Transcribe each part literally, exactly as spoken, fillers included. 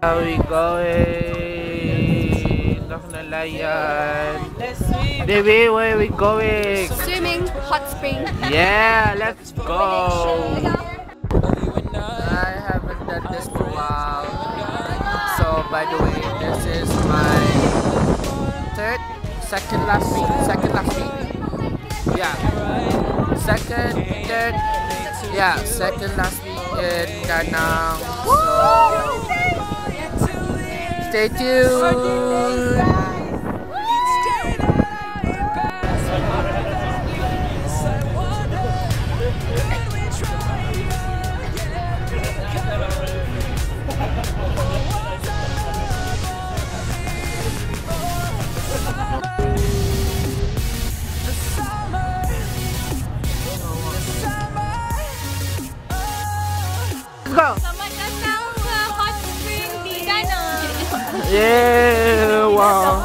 How we going? Not gonna lie, yeah. Let's swim. Baby, where are we going? Swimming, hot spring. Yeah, let's go. I haven't done this for a while. So by the way, this is my third, second last week, second last week. Yeah, second, third, yeah, second last week in Da Nang. So stay tuned! Go! Yeah, wow.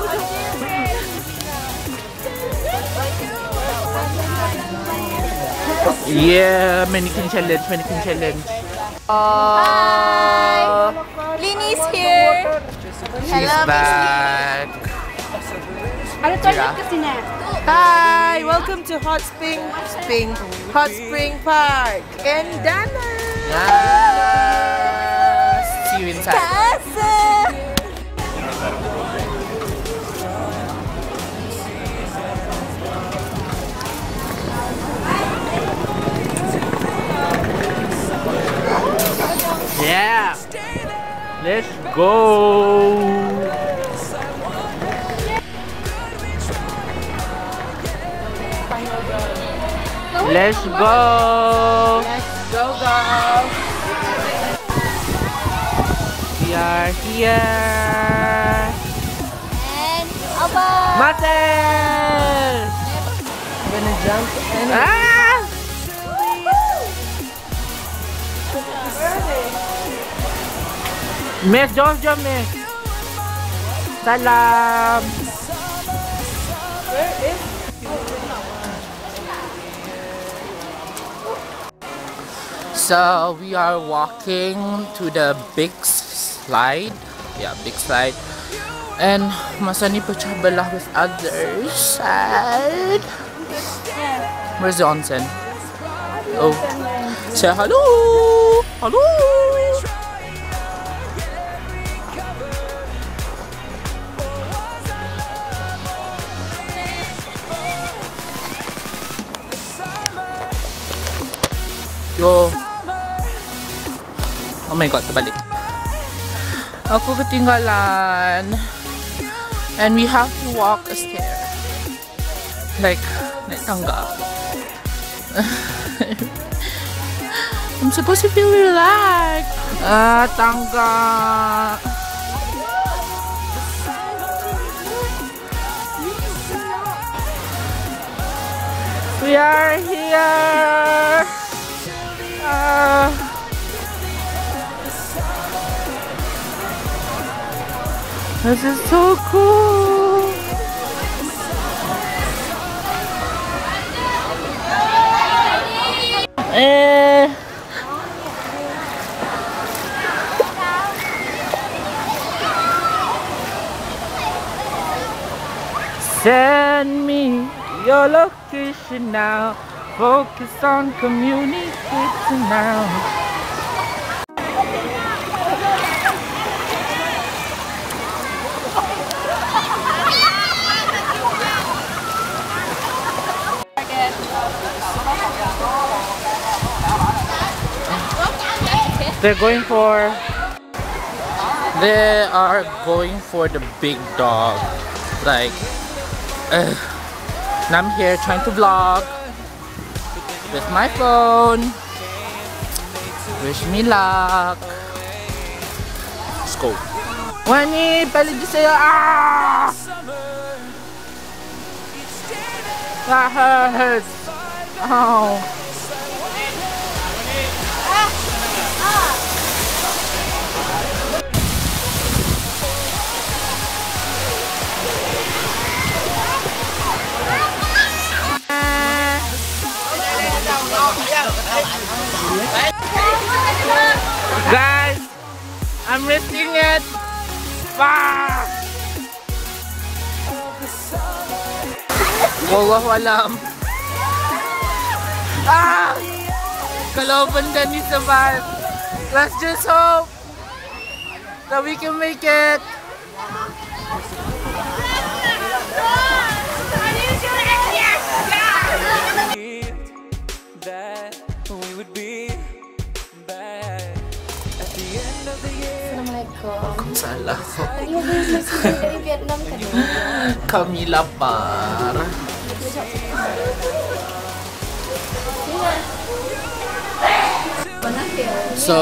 Yeah, mannequin challenge, mannequin challenge. Uh, Hi! Lini's here! She's back! Hi! Welcome to Hot Spring, Spring, Hot Spring Park! And Da Nang! Yes. See you inside! Yeah, let's go. Let's go. Let's go, go. We are here. And Abba. Mate. I'm gonna jump and. Ah! Miss, don't jump, Miss. Salam. Where is? So we are walking to the big slide. Yeah, big slide. And masani pecah belah with other side. Where's the onsen? Oh, say hello, hello. Yo. Oh my god, terbalik. Aku ketinggalan. And we have to walk a stair. Like, naik tangga. I'm supposed to feel relaxed. Ah, tangga. We are here. Uh, this is so cool. Eh. Send me your location now. Focus on communication now. They're going for They are going for the big dog. Like uh, and I'm here trying to vlog with my phone. Wish me luck. Let's go. Wani, paligid sa'yo. Ah! That hurts. Oh. Guys, I'm risking it. Ah! Wallahu alam. Ah! Kalaban din ni Saban. Let's just hope that we can make it. Salah. Kami lapar. So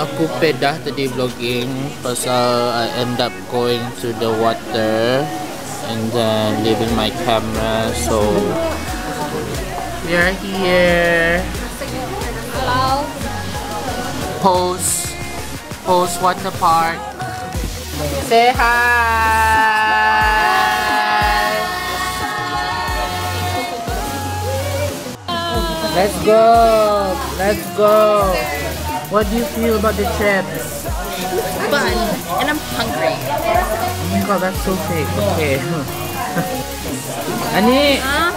aku pedah tadi vlogging pasal I end up going to the water and then leaving my camera. So we are here. Hello. Post Post Water Park. Say hi! Let's go! Let's go! What do you feel about the chips? Fun, and I'm hungry. Oh my god, that's so fake. Okay. Ani, huh?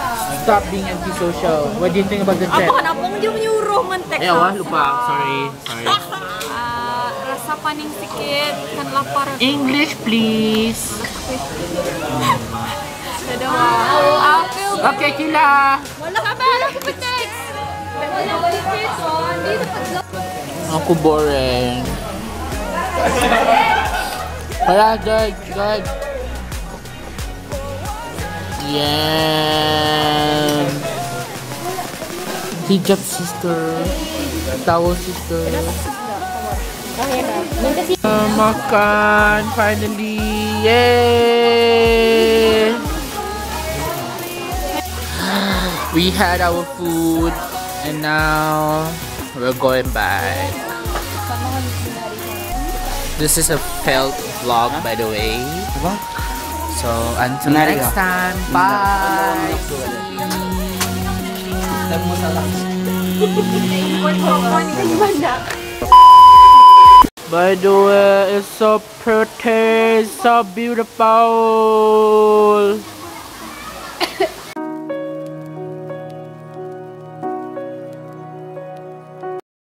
Stop being antisocial. What do you think about the chips? Apa? Napong yung nyuruh mentek. Eh, wah, lupa. Sorry. Sorry. Paning sikit, kan lapar. English please. Okay, Kila. Aku boring. Hala, guys, guys. Yeah. Hijab sister, towel sister. Uh, makan finally, yay! We had our food and now we're going back. This is a failed vlog, by the way. So until next time, bye. By the way, it's so pretty, so beautiful.